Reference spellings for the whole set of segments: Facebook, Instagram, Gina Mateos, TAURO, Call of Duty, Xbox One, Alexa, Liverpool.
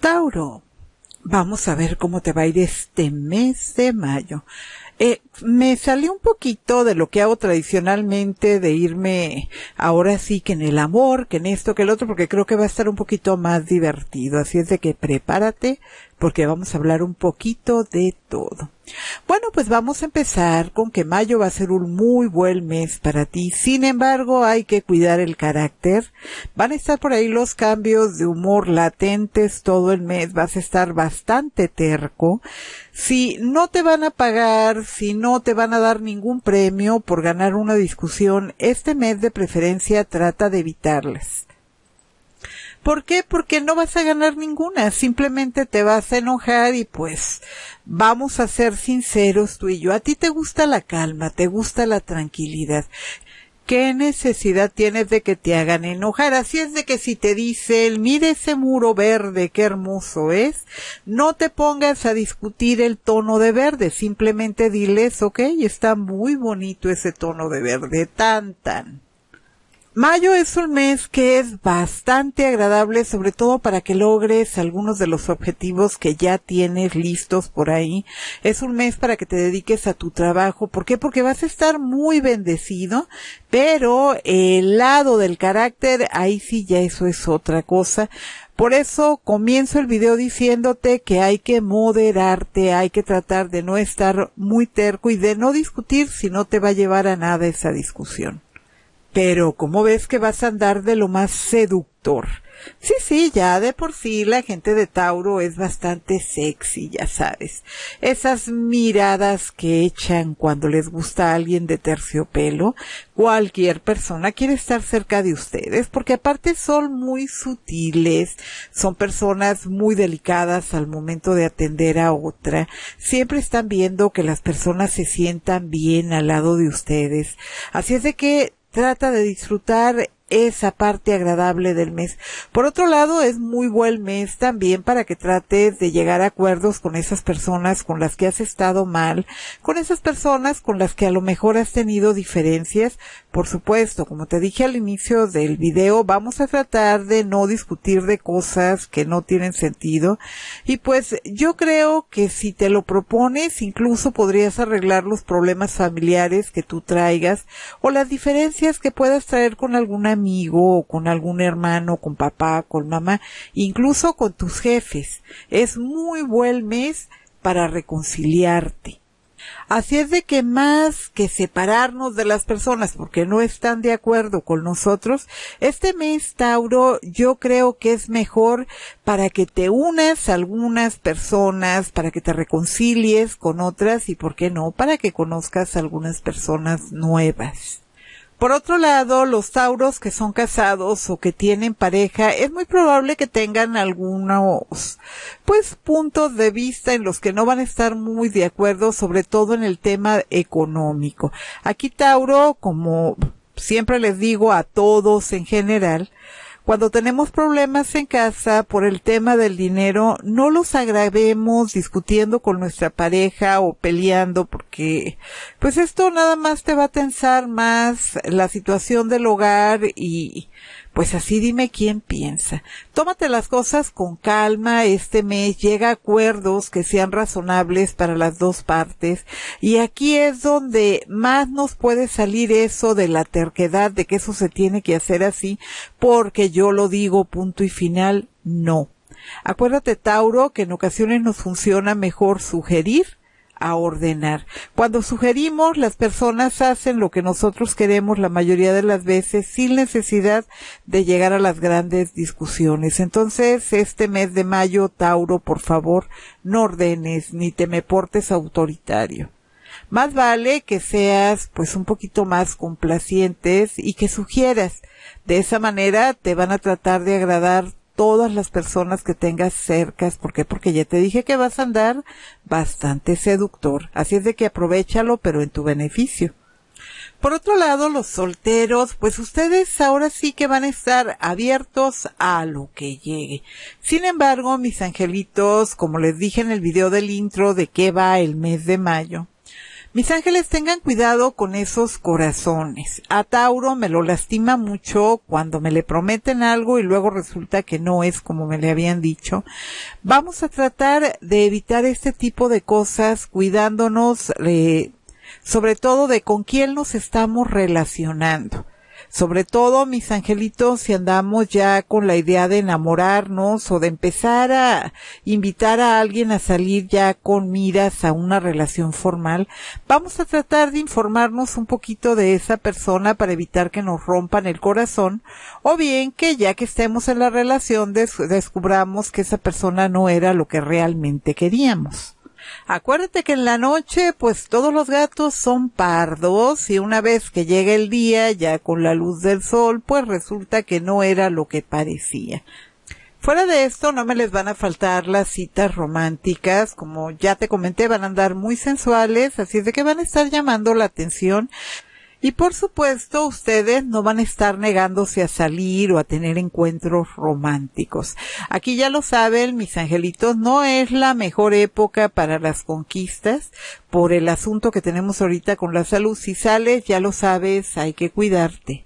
Tauro, vamos a ver cómo te va a ir este mes de mayo. Me salí un poquito de lo que hago tradicionalmente, de irme ahora sí que en el amor, que en esto, que el otro, porque creo que va a estar un poquito más divertido. Así es de que prepárate, porque vamos a hablar un poquito de todo. Bueno, pues vamos a empezar con que mayo va a ser un muy buen mes para ti. Sin embargo, hay que cuidar el carácter. Van a estar por ahí los cambios de humor latentes todo el mes. Vas a estar bastante terco. Si no te van a pagar, si no te van a dar ningún premio por ganar una discusión, este mes de preferencia trata de evitarlas. ¿Por qué? Porque no vas a ganar ninguna, simplemente te vas a enojar y pues vamos a ser sinceros tú y yo. A ti te gusta la calma, te gusta la tranquilidad. ¿Qué necesidad tienes de que te hagan enojar? Así es de que si te dicen, mire ese muro verde, qué hermoso es, no te pongas a discutir el tono de verde, simplemente diles, ok, está muy bonito ese tono de verde, tan, tan. Mayo es un mes que es bastante agradable, sobre todo para que logres algunos de los objetivos que ya tienes listos por ahí. Es un mes para que te dediques a tu trabajo. ¿Por qué? Porque vas a estar muy bendecido, pero el lado del carácter, ahí sí ya eso es otra cosa. Por eso comienzo el video diciéndote que hay que moderarte, hay que tratar de no estar muy terco y de no discutir si no te va a llevar a nada esa discusión. Pero, ¿cómo ves que vas a andar de lo más seductor? Sí, ya de por sí la gente de Tauro es bastante sexy, ya sabes. Esas miradas que echan cuando les gusta a alguien de terciopelo, cualquier persona quiere estar cerca de ustedes, porque aparte son muy sutiles, son personas muy delicadas al momento de atender a otra. Siempre están viendo que las personas se sientan bien al lado de ustedes. Así es de que trata de disfrutar esa parte agradable del mes. Por otro lado, es muy buen mes también para que trates de llegar a acuerdos con esas personas con las que has estado mal, con esas personas con las que a lo mejor has tenido diferencias. Por supuesto, como te dije al inicio del video, vamos a tratar de no discutir de cosas que no tienen sentido. Y pues yo creo que si te lo propones, incluso podrías arreglar los problemas familiares que tú traigas o las diferencias que puedas traer con alguna amigo o con algún hermano, con papá, con mamá, incluso con tus jefes. Es muy buen mes para reconciliarte. Así es de que más que separarnos de las personas porque no están de acuerdo con nosotros, este mes, Tauro, yo creo que es mejor para que te unas a algunas personas, para que te reconcilies con otras y, ¿por qué no?, para que conozcas a algunas personas nuevas. Por otro lado, los tauros que son casados o que tienen pareja, es muy probable que tengan algunos, pues, puntos de vista en los que no van a estar muy de acuerdo, sobre todo en el tema económico. Aquí, Tauro, como siempre les digo a todos en general, cuando tenemos problemas en casa por el tema del dinero, no los agravemos discutiendo con nuestra pareja o peleando, porque pues esto nada más te va a tensar más la situación del hogar y pues así dime quién piensa. Tómate las cosas con calma este mes, llega a acuerdos que sean razonables para las dos partes y aquí es donde más nos puede salir eso de la terquedad, de que eso se tiene que hacer así, porque yo lo digo, punto y final, no. Acuérdate, Tauro, que en ocasiones nos funciona mejor sugerir a ordenar. Cuando sugerimos, las personas hacen lo que nosotros queremos la mayoría de las veces sin necesidad de llegar a las grandes discusiones. Entonces, este mes de mayo, Tauro, por favor, no ordenes ni te me portes autoritario. Más vale que seas pues un poquito más complacientes y que sugieras. De esa manera te van a tratar de agradar todas las personas que tengas cercas. ¿Por qué? Porque ya te dije que vas a andar bastante seductor. Así es de que aprovéchalo, pero en tu beneficio. Por otro lado, los solteros, pues ustedes ahora sí que van a estar abiertos a lo que llegue. Sin embargo, mis angelitos, como les dije en el video del intro de qué va el mes de mayo, Mis ángeles, tengan cuidado con esos corazones. A Tauro me lo lastima mucho cuando me le prometen algo y luego resulta que no es como me le habían dicho. Vamos a tratar de evitar este tipo de cosas cuidándonos, sobre todo de con quién nos estamos relacionando. Sobre todo, mis angelitos, si andamos ya con la idea de enamorarnos o de empezar a invitar a alguien a salir ya con miras a una relación formal, vamos a tratar de informarnos un poquito de esa persona para evitar que nos rompan el corazón, o bien que ya que estemos en la relación descubramos que esa persona no era lo que realmente queríamos. Acuérdate que en la noche, pues todos los gatos son pardos y una vez que llega el día, ya con la luz del sol, pues resulta que no era lo que parecía. Fuera de esto, no me les van a faltar las citas románticas. Como ya te comenté, van a andar muy sensuales, así es de que van a estar llamando la atención. Y por supuesto, ustedes no van a estar negándose a salir o a tener encuentros románticos. Aquí ya lo saben, mis angelitos, no es la mejor época para las conquistas por el asunto que tenemos ahorita con la salud. Si sales, ya lo sabes, hay que cuidarte.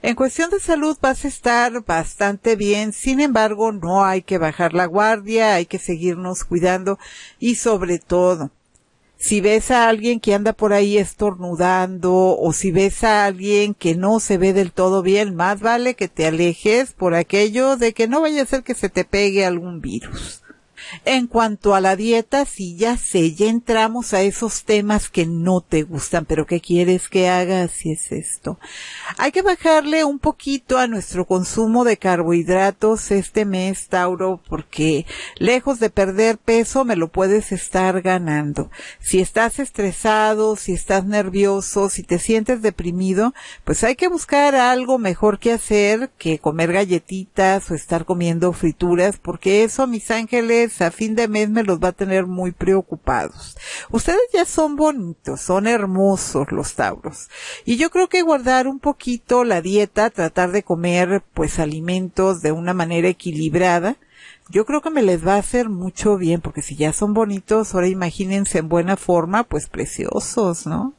En cuestión de salud vas a estar bastante bien, sin embargo, no hay que bajar la guardia, hay que seguirnos cuidando y sobre todo, si ves a alguien que anda por ahí estornudando o si ves a alguien que no se ve del todo bien, más vale que te alejes por aquello de que no vaya a ser que se te pegue algún virus. En cuanto a la dieta, sí, ya sé, ya entramos a esos temas que no te gustan, pero ¿qué quieres que haga si es esto? Hay que bajarle un poquito a nuestro consumo de carbohidratos este mes, Tauro, porque lejos de perder peso me lo puedes estar ganando. Si estás estresado, si estás nervioso, si te sientes deprimido, pues hay que buscar algo mejor que hacer que comer galletitas o estar comiendo frituras, porque eso, mis ángeles, a fin de mes me los va a tener muy preocupados. Ustedes ya son bonitos, son hermosos los Tauros. Y yo creo que guardar un poquito la dieta, tratar de comer pues alimentos de una manera equilibrada, yo creo que me les va a hacer mucho bien, porque si ya son bonitos, ahora imagínense en buena forma, pues preciosos, ¿no?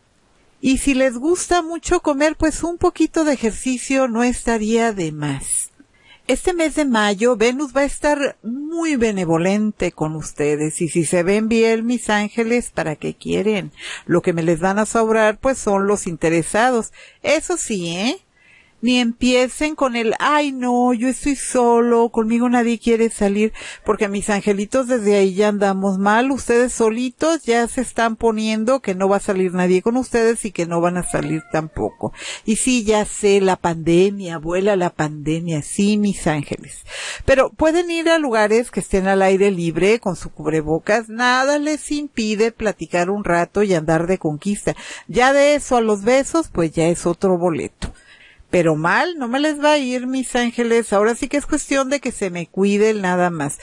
Y si les gusta mucho comer, pues un poquito de ejercicio no estaría de más. Este mes de mayo, Venus va a estar muy benevolente con ustedes y si se ven bien, mis ángeles, ¿para qué quieren? Lo que me les van a sobrar, pues, son los interesados. Eso sí, ni empiecen con el, ay no, yo estoy solo, conmigo nadie quiere salir, porque mis angelitos desde ahí ya andamos mal, ustedes solitos ya se están poniendo que no va a salir nadie con ustedes y que no van a salir tampoco. Y sí, ya sé, la pandemia, vuela la pandemia, sí, mis ángeles. Pero pueden ir a lugares que estén al aire libre con su cubrebocas, nada les impide platicar un rato y andar de conquista. Ya de eso a los besos, pues ya es otro boleto. Pero mal no me les va a ir, mis ángeles. Ahora sí que es cuestión de que se me cuiden nada más.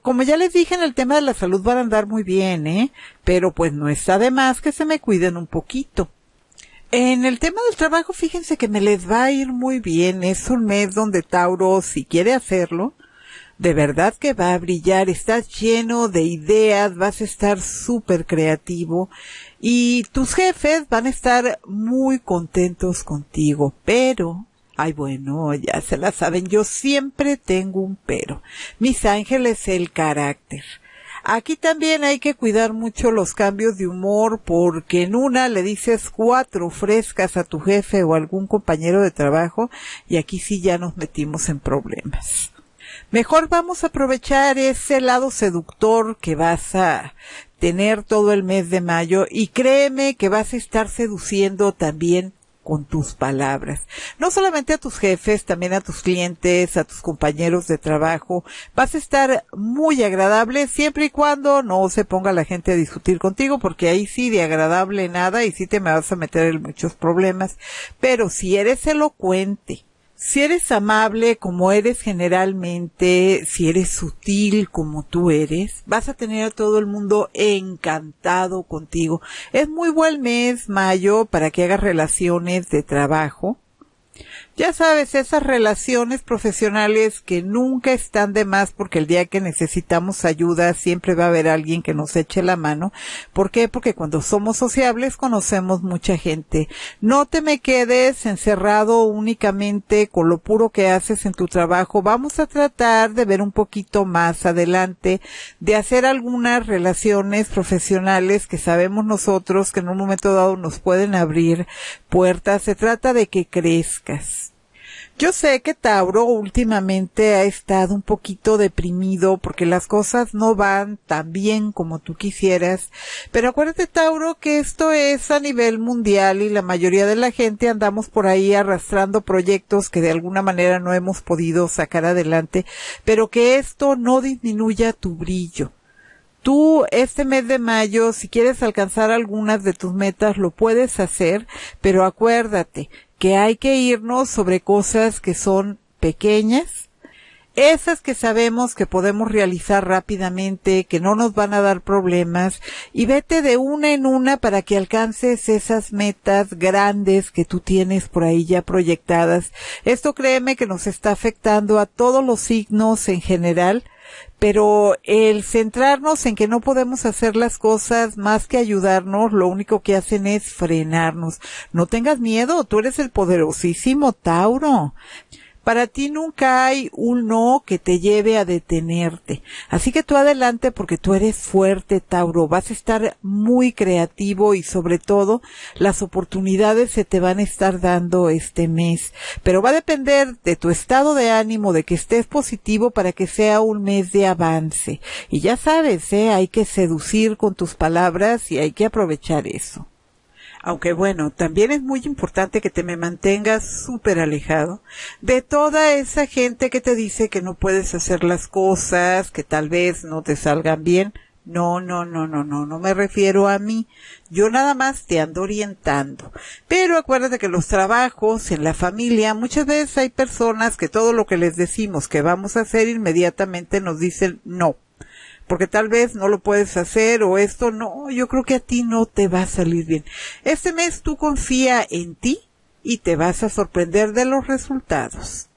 Como ya les dije, en el tema de la salud van a andar muy bien, pero pues no está de más que se me cuiden un poquito. En el tema del trabajo, fíjense que me les va a ir muy bien. Es un mes donde Tauro, si quiere hacerlo, de verdad que va a brillar, estás lleno de ideas, vas a estar súper creativo y tus jefes van a estar muy contentos contigo, pero, ay bueno, ya se la saben, yo siempre tengo un pero. Mis ángeles, el carácter. Aquí también hay que cuidar mucho los cambios de humor porque en una le dices 4 frescas a tu jefe o a algún compañero de trabajo y aquí sí ya nos metimos en problemas. Mejor vamos a aprovechar ese lado seductor que vas a tener todo el mes de mayo y créeme que vas a estar seduciendo también con tus palabras. No solamente a tus jefes, también a tus clientes, a tus compañeros de trabajo. Vas a estar muy agradable siempre y cuando no se ponga la gente a discutir contigo, porque ahí sí de agradable nada y sí te me vas a meter en muchos problemas. Pero si eres elocuente, si eres amable como eres generalmente, si eres sutil como tú eres, vas a tener a todo el mundo encantado contigo. Es muy buen mes, mayo, para que hagas relaciones de trabajo. Ya sabes, esas relaciones profesionales que nunca están de más, porque el día que necesitamos ayuda siempre va a haber alguien que nos eche la mano. ¿Por qué? Porque cuando somos sociables conocemos mucha gente. No te me quedes encerrado únicamente con lo puro que haces en tu trabajo. Vamos a tratar de ver un poquito más adelante, de hacer algunas relaciones profesionales que sabemos nosotros que en un momento dado nos pueden abrir puertas. Se trata de que crezcas. Yo sé que Tauro últimamente ha estado un poquito deprimido porque las cosas no van tan bien como tú quisieras, pero acuérdate, Tauro, que esto es a nivel mundial y la mayoría de la gente andamos por ahí arrastrando proyectos que de alguna manera no hemos podido sacar adelante, pero que esto no disminuya tu brillo. Tú, este mes de mayo, si quieres alcanzar algunas de tus metas, lo puedes hacer, pero acuérdate que hay que irnos sobre cosas que son pequeñas, esas que sabemos que podemos realizar rápidamente, que no nos van a dar problemas, y vete de una en una para que alcances esas metas grandes que tú tienes por ahí ya proyectadas. Esto, créeme, que nos está afectando a todos los signos en general. Pero el centrarnos en que no podemos hacer las cosas más que ayudarnos, lo único que hacen es frenarnos. No tengas miedo, tú eres el poderosísimo Tauro. Para ti nunca hay un no que te lleve a detenerte. Así que tú adelante, porque tú eres fuerte, Tauro. Vas a estar muy creativo y sobre todo las oportunidades se te van a estar dando este mes. Pero va a depender de tu estado de ánimo, de que estés positivo para que sea un mes de avance. Y ya sabes, hay que seducir con tus palabras y hay que aprovechar eso. Aunque bueno, también es muy importante que te me mantengas súper alejado de toda esa gente que te dice que no puedes hacer las cosas, que tal vez no te salgan bien. No me refiero a mí. Yo nada más te ando orientando. Pero acuérdate que los trabajos, en la familia, muchas veces hay personas que todo lo que les decimos que vamos a hacer inmediatamente nos dicen no. Porque tal vez no lo puedes hacer o esto no, yo creo que a ti no te va a salir bien. Este mes tú confía en ti y te vas a sorprender de los resultados.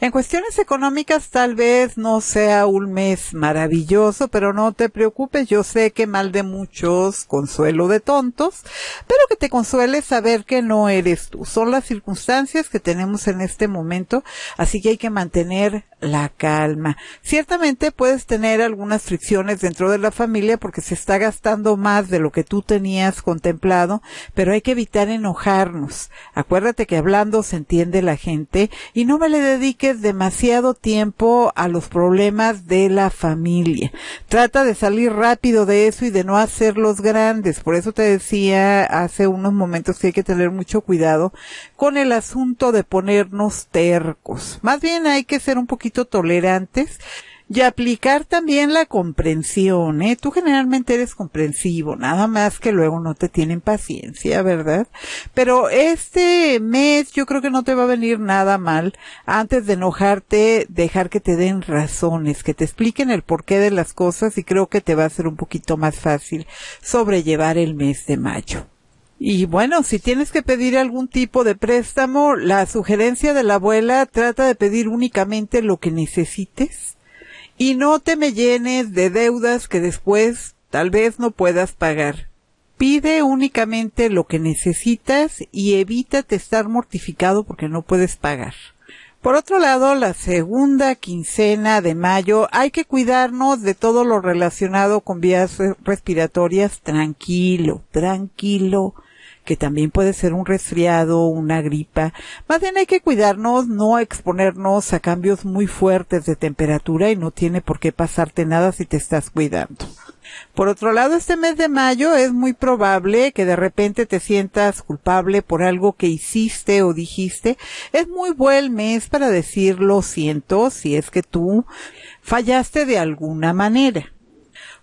En cuestiones económicas tal vez no sea un mes maravilloso, pero no te preocupes, yo sé que mal de muchos, consuelo de tontos, pero que te consuele saber que no eres tú. Son las circunstancias que tenemos en este momento, así que hay que mantener la calma. Ciertamente puedes tener algunas fricciones dentro de la familia porque se está gastando más de lo que tú tenías contemplado, pero hay que evitar enojarnos. Acuérdate que hablando se entiende la gente y no me le dediques demasiado tiempo a los problemas de la familia. Trata de salir rápido de eso y de no hacerlos grandes. Por eso te decía hace unos momentos que hay que tener mucho cuidado con el asunto de ponernos tercos. Más bien hay que ser un poquito tolerantes y aplicar también la comprensión, Tú generalmente eres comprensivo, nada más que luego no te tienen paciencia, ¿verdad? Pero este mes yo creo que no te va a venir nada mal. Antes de enojarte, dejar que te den razones, que te expliquen el porqué de las cosas, y creo que te va a ser un poquito más fácil sobrellevar el mes de mayo. Y bueno, si tienes que pedir algún tipo de préstamo, la sugerencia de la abuela, trata de pedir únicamente lo que necesites. Y no te me llenes de deudas que después tal vez no puedas pagar. Pide únicamente lo que necesitas y evítate estar mortificado porque no puedes pagar. Por otro lado, la segunda quincena de mayo hay que cuidarnos de todo lo relacionado con vías respiratorias. Tranquilo. Que también puede ser un resfriado, una gripa. Más bien hay que cuidarnos, no exponernos a cambios muy fuertes de temperatura, y no tiene por qué pasarte nada si te estás cuidando. Por otro lado, este mes de mayo es muy probable que de repente te sientas culpable por algo que hiciste o dijiste. Es muy buen mes para decir lo siento si es que tú fallaste de alguna manera.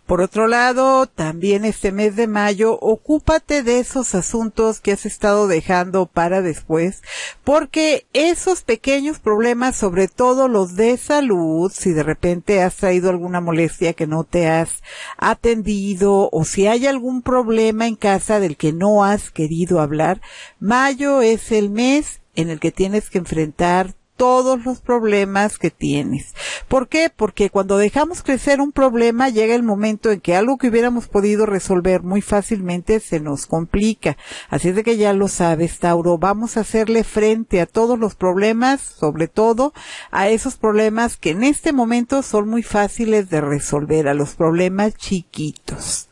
Por otro lado, también este mes de mayo, ocúpate de esos asuntos que has estado dejando para después, porque esos pequeños problemas, sobre todo los de salud, si de repente has traído alguna molestia que no te has atendido, o si hay algún problema en casa del que no has querido hablar, mayo es el mes en el que tienes que enfrentar todos los problemas que tienes. ¿Por qué? Porque cuando dejamos crecer un problema llega el momento en que algo que hubiéramos podido resolver muy fácilmente se nos complica. Así es de que ya lo sabes, Tauro, vamos a hacerle frente a todos los problemas, sobre todo a esos problemas que en este momento son muy fáciles de resolver, a los problemas chiquitos.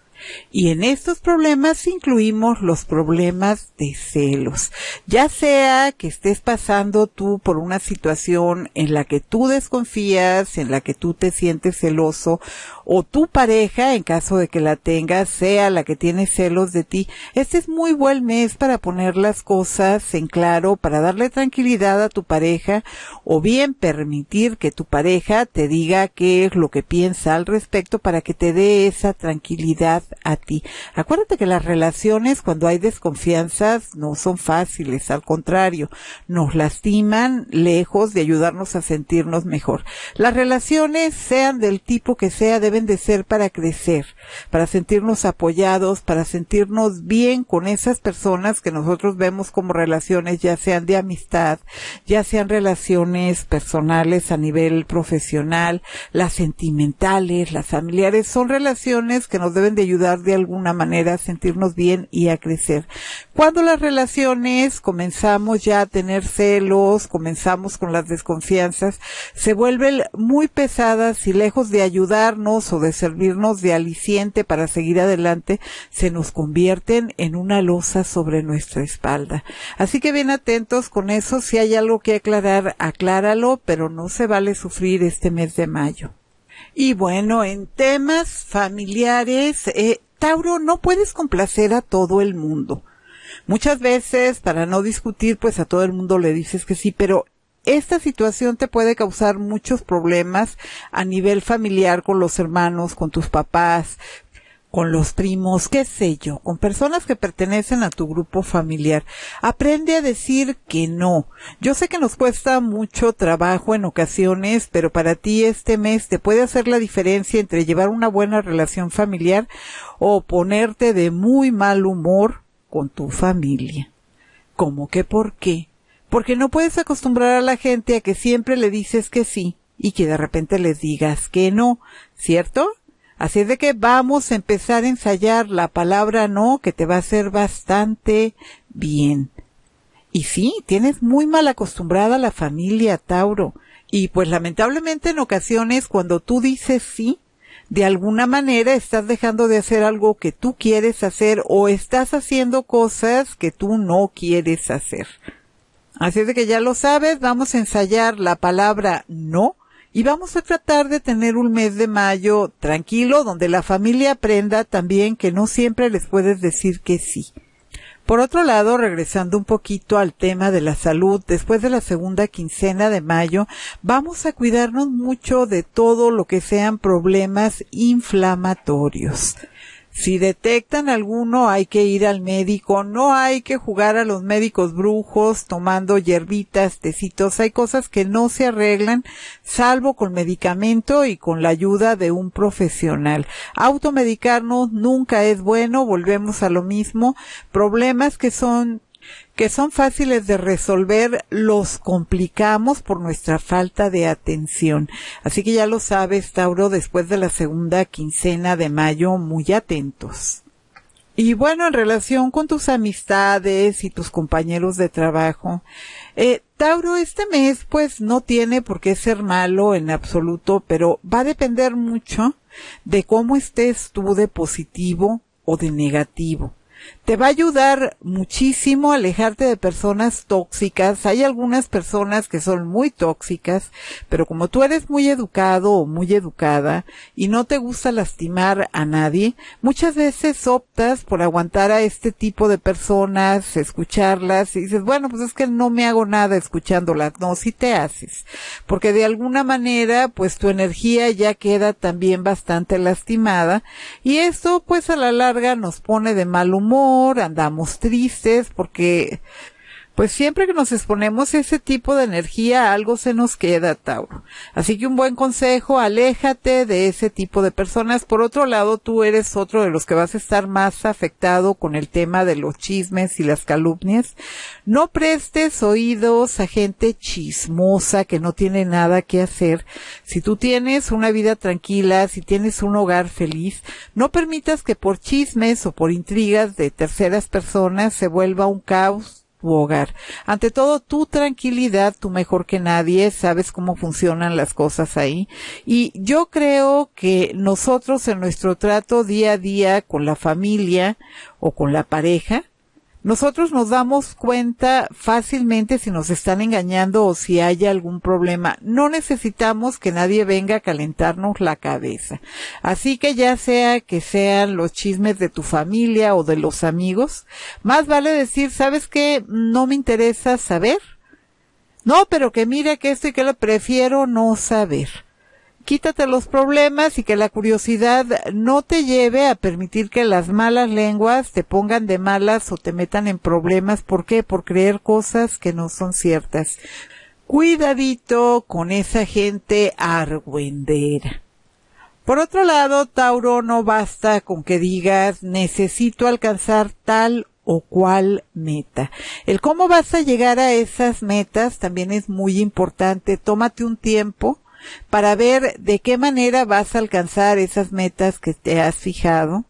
Y en estos problemas incluimos los problemas de celos. Ya sea que estés pasando tú por una situación en la que tú desconfías, en la que tú te sientes celoso, o tu pareja, en caso de que la tengas, sea la que tiene celos de ti. Este es muy buen mes para poner las cosas en claro, para darle tranquilidad a tu pareja, o bien permitir que tu pareja te diga qué es lo que piensa al respecto para que te dé esa tranquilidad a ti. Acuérdate que las relaciones, cuando hay desconfianzas, no son fáciles, al contrario, nos lastiman lejos de ayudarnos a sentirnos mejor. Las relaciones, sean del tipo que sea, deben de ser para crecer, para sentirnos apoyados, para sentirnos bien con esas personas que nosotros vemos como relaciones, ya sean de amistad, ya sean relaciones personales a nivel profesional, las sentimentales, las familiares, son relaciones que nos deben de ayudar de alguna manera a sentirnos bien y a crecer. Cuando las relaciones comenzamos ya a tener celos, comenzamos con las desconfianzas, se vuelven muy pesadas y lejos de ayudarnos o de servirnos de aliciente para seguir adelante, se nos convierten en una losa sobre nuestra espalda. Así que bien atentos con eso, si hay algo que aclarar, acláralo, pero no se vale sufrir este mes de mayo. Y bueno, en temas familiares, Tauro, no puedes complacer a todo el mundo. Muchas veces, para no discutir, pues a todo el mundo le dices que sí, pero esta situación te puede causar muchos problemas a nivel familiar, con los hermanos, con tus papás, con los primos, qué sé yo, con personas que pertenecen a tu grupo familiar. Aprende a decir que no. Yo sé que nos cuesta mucho trabajo en ocasiones, pero para ti este mes te puede hacer la diferencia entre llevar una buena relación familiar o ponerte de muy mal humor con tu familia. ¿Cómo que por qué? Porque no puedes acostumbrar a la gente a que siempre le dices que sí y que de repente les digas que no, ¿cierto? Así es de que vamos a empezar a ensayar la palabra no, que te va a hacer bastante bien. Y sí, tienes muy mal acostumbrada a la familia, Tauro. Y pues lamentablemente en ocasiones cuando tú dices sí, de alguna manera estás dejando de hacer algo que tú quieres hacer o estás haciendo cosas que tú no quieres hacer. Así es de que ya lo sabes, vamos a ensayar la palabra no. Y vamos a tratar de tener un mes de mayo tranquilo, donde la familia aprenda también que no siempre les puedes decir que sí. Por otro lado, regresando un poquito al tema de la salud, después de la segunda quincena de mayo, vamos a cuidarnos mucho de todo lo que sean problemas inflamatorios. Si detectan alguno, hay que ir al médico. No hay que jugar a los médicos brujos tomando hierbitas, tecitos. Hay cosas que no se arreglan salvo con medicamento y con la ayuda de un profesional. Automedicarnos nunca es bueno. Volvemos a lo mismo. Problemas que son fáciles de resolver, los complicamos por nuestra falta de atención. Así que ya lo sabes, Tauro, después de la segunda quincena de mayo, muy atentos. Y bueno, en relación con tus amistades y tus compañeros de trabajo, Tauro, este mes pues no tiene por qué ser malo en absoluto, pero va a depender mucho de cómo estés tú de positivo o de negativo. Te va a ayudar muchísimo a alejarte de personas tóxicas. Hay algunas personas que son muy tóxicas, pero como tú eres muy educado o muy educada y no te gusta lastimar a nadie, muchas veces optas por aguantar a este tipo de personas, escucharlas y dices, bueno, pues es que no me hago nada escuchándolas. No, sí te haces, porque de alguna manera pues tu energía ya queda también bastante lastimada y esto pues a la larga nos pone de mal humor. Andamos tristes porque Pues siempre que nos exponemos a ese tipo de energía, algo se nos queda, Tauro. Así que un buen consejo, aléjate de ese tipo de personas. Por otro lado, tú eres otro de los que vas a estar más afectado con el tema de los chismes y las calumnias. No prestes oídos a gente chismosa que no tiene nada que hacer. Si tú tienes una vida tranquila, si tienes un hogar feliz, no permitas que por chismes o por intrigas de terceras personas se vuelva un caos tu hogar. Ante todo, tu tranquilidad, tú mejor que nadie sabes cómo funcionan las cosas ahí. Y yo creo que nosotros en nuestro trato día a día con la familia o con la pareja, nosotros nos damos cuenta fácilmente si nos están engañando o si hay algún problema. No necesitamos que nadie venga a calentarnos la cabeza. Así que ya sea que sean los chismes de tu familia o de los amigos, más vale decir, ¿sabes qué? No me interesa saber. No, pero que mire que esto y que lo prefiero no saber. Quítate los problemas y que la curiosidad no te lleve a permitir que las malas lenguas te pongan de malas o te metan en problemas. ¿Por qué? Por creer cosas que no son ciertas. Cuidadito con esa gente argüendera. Por otro lado, Tauro, no basta con que digas necesito alcanzar tal o cual meta. El cómo vas a llegar a esas metas también es muy importante. Tómate un tiempo para ver de qué manera vas a alcanzar esas metas que te has fijado.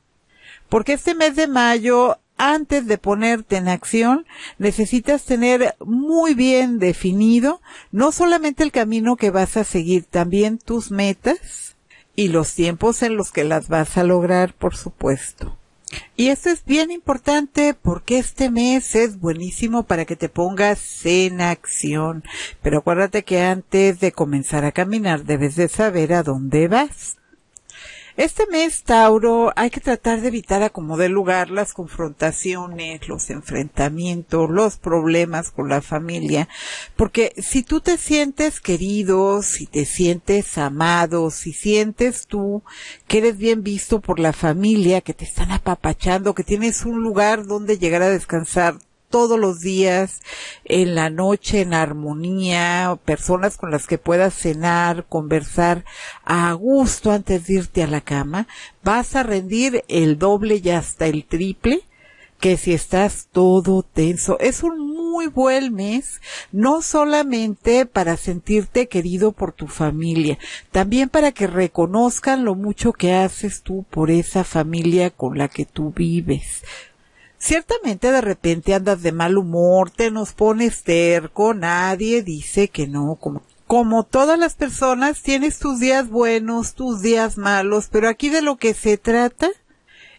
Porque este mes de mayo, antes de ponerte en acción, necesitas tener muy bien definido no solamente el camino que vas a seguir, también tus metas y los tiempos en los que las vas a lograr, por supuesto. Y esto es bien importante porque este mes es buenísimo para que te pongas en acción. Pero acuérdate que antes de comenzar a caminar debes de saber a dónde vas. Este mes, Tauro, hay que tratar de evitar a como dé lugar las confrontaciones, los enfrentamientos, los problemas con la familia. Porque si tú te sientes querido, si te sientes amado, si sientes tú que eres bien visto por la familia, que te están apapachando, que tienes un lugar donde llegar a descansar todos los días, en la noche, en armonía, personas con las que puedas cenar, conversar a gusto antes de irte a la cama, vas a rendir el doble y hasta el triple que si estás todo tenso. Es un muy buen mes, no solamente para sentirte querido por tu familia, también para que reconozcan lo mucho que haces tú por esa familia con la que tú vives. Ciertamente de repente andas de mal humor, te nos pones terco, nadie dice que no, como todas las personas tienes tus días buenos, tus días malos, pero aquí de lo que se trata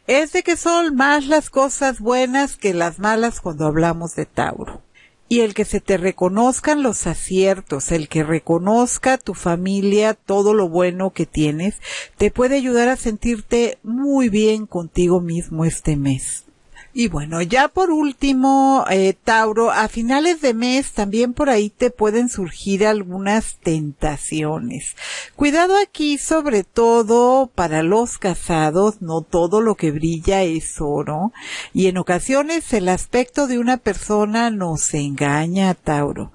es de que son más las cosas buenas que las malas cuando hablamos de Tauro. Y el que se te reconozcan los aciertos, el que reconozca tu familia, todo lo bueno que tienes, te puede ayudar a sentirte muy bien contigo mismo este mes. Y bueno, ya por último, Tauro, a finales de mes también por ahí te pueden surgir algunas tentaciones. Cuidado aquí, sobre todo para los casados, no todo lo que brilla es oro. Y en ocasiones el aspecto de una persona nos engaña, Tauro.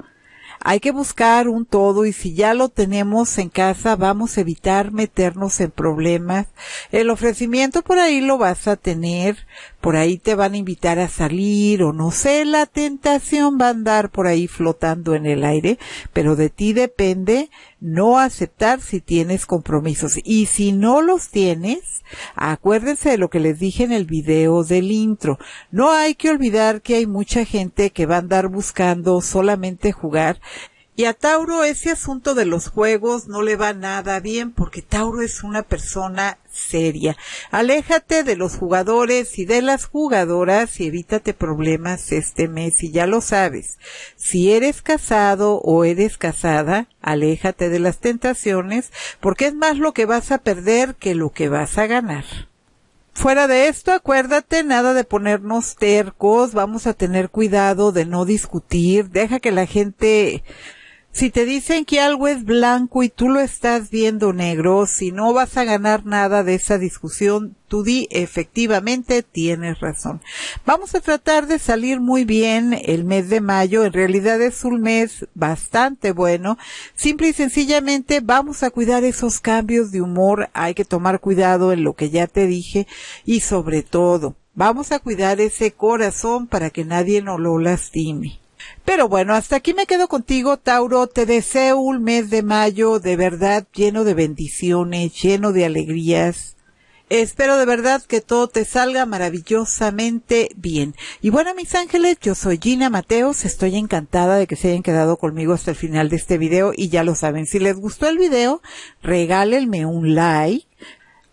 Hay que buscar un todo y si ya lo tenemos en casa, vamos a evitar meternos en problemas. El ofrecimiento por ahí lo vas a tener, por ahí te van a invitar a salir o no sé, la tentación va a andar por ahí flotando en el aire, pero de ti depende no aceptar si tienes compromisos. Y si no los tienes, acuérdense de lo que les dije en el video del intro. No hay que olvidar que hay mucha gente que va a andar buscando solamente jugar. Y a Tauro ese asunto de los juegos no le va nada bien porque Tauro es una persona seria. Aléjate de los jugadores y de las jugadoras y evítate problemas este mes. Y ya lo sabes, si eres casado o eres casada, aléjate de las tentaciones porque es más lo que vas a perder que lo que vas a ganar. Fuera de esto, acuérdate, nada de ponernos tercos, vamos a tener cuidado de no discutir, deja que la gente Si te dicen que algo es blanco y tú lo estás viendo negro, si no vas a ganar nada de esa discusión, tú di, efectivamente tienes razón. Vamos a tratar de salir muy bien el mes de mayo. En realidad es un mes bastante bueno. Simple y sencillamente vamos a cuidar esos cambios de humor. Hay que tomar cuidado en lo que ya te dije y sobre todo vamos a cuidar ese corazón para que nadie nos lo lastime. Pero bueno, hasta aquí me quedo contigo, Tauro. Te deseo un mes de mayo de verdad lleno de bendiciones, lleno de alegrías. Espero de verdad que todo te salga maravillosamente bien. Y bueno, mis ángeles, yo soy Gina Mateos. Estoy encantada de que se hayan quedado conmigo hasta el final de este video. Y ya lo saben, si les gustó el video, regálenme un like.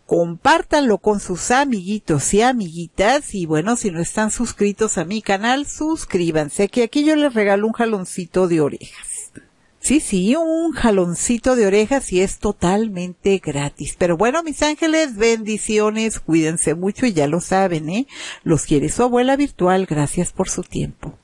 Compártanlo con sus amiguitos y amiguitas y bueno, si no están suscritos a mi canal, suscríbanse, que aquí yo les regalo un jaloncito de orejas. Sí, un jaloncito de orejas y es totalmente gratis. Pero bueno, mis ángeles, bendiciones, cuídense mucho y ya lo saben, ¿eh? Los quiere su abuela virtual, gracias por su tiempo.